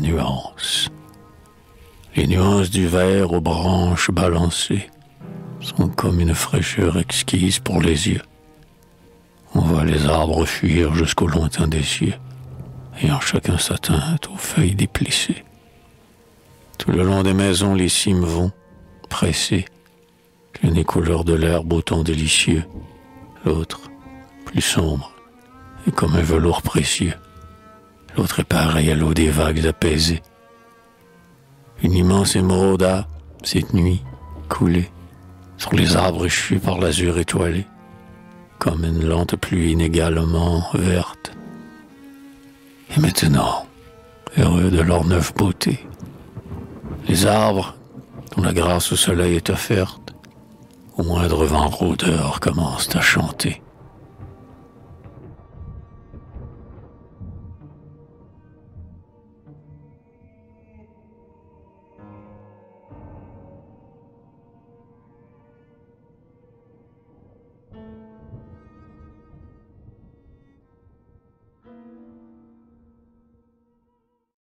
nuances. Les nuances du vert aux branches balancées sont comme une fraîcheur exquise pour les yeux. On voit les arbres fuir jusqu'au lointain des cieux, ayant chacun sa teinte aux feuilles déplissées. Tout le long des maisons, les cimes vont, pressées, l'une est couleur de l'herbe au ton délicieux, l'autre, plus sombre, et comme un velours précieux. L'autre est pareil à l'eau des vagues apaisées. Une immense émeraude a, cette nuit, coulé sur les arbres échus par l'azur étoilé, comme une lente pluie inégalement verte. Et maintenant, heureux de leur neuve beauté, les arbres, dont la grâce au soleil est offerte, au moindre vent rôdeur commencent à chanter.